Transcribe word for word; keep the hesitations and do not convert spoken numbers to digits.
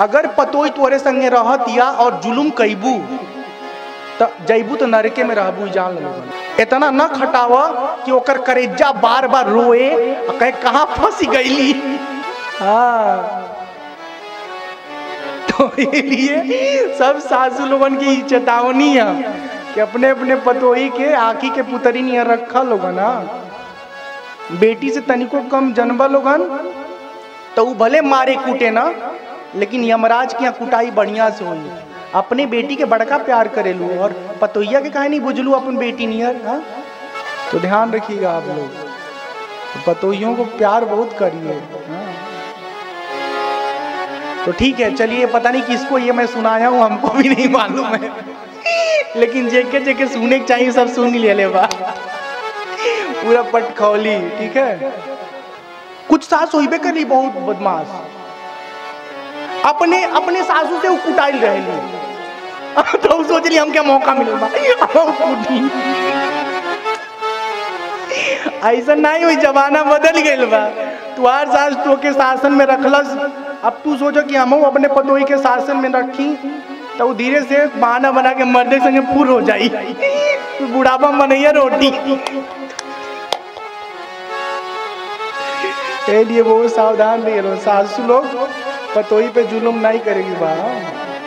अगर पतोई तोरे संगे रहतिया और जुलुम कैबू तो जैबू तो नरके में रहबू जान लगे। इतना न खटाव कि ओकर करेजा बार बार रोए कहे कहाँ फंसी गईली। हाँ तो इसलिए सब सासू लोगन की चेतावनी है कि अपने अपने पतोही के आँखी के पुतरी नियर रखा लोगन। हाँ बेटी से तनिको कम जनबा लोगन तो वो भले मारे कूटे ना, लेकिन यमराज की यहाँ कुटाई बढ़िया से हुई। अपने बेटी के बड़का प्यार करेलू और पतोहिया के कहे नहीं बुझलू अपन बेटी नियर। हाँ तो ध्यान रखिएगा आप लोग, तो पतोहियों को प्यार बहुत करिए। हाँ तो ठीक है, चलिए पता नहीं किसको ये मैं सुनाया हूँ, हमको भी नहीं मालूम है लेकिन जेके जेके सुनने के चाहिए सब सुन लिया ले बा पूरा पटखौली। ठीक है, कुछ सास होइबे करली बहुत बदमाश, अपने अपने सासू से वो कुटाइल रहे तो सोचली हम क्या मौका मिलेगा। ऐसा नहीं हुई, जमाना बदल गए बा। तुहार सास तो के शासन में रखलस, अब तू सोचो कि हम अपने पतोही के शासन में रखी तो धीरे से बहाना बना के मरने संगे पूर हो जाई। तू बुढ़ापा मनैया रोटी। बहुत सावधान रहिए सासू लोग, पतोही पे जुलुम नहीं करेगी बा।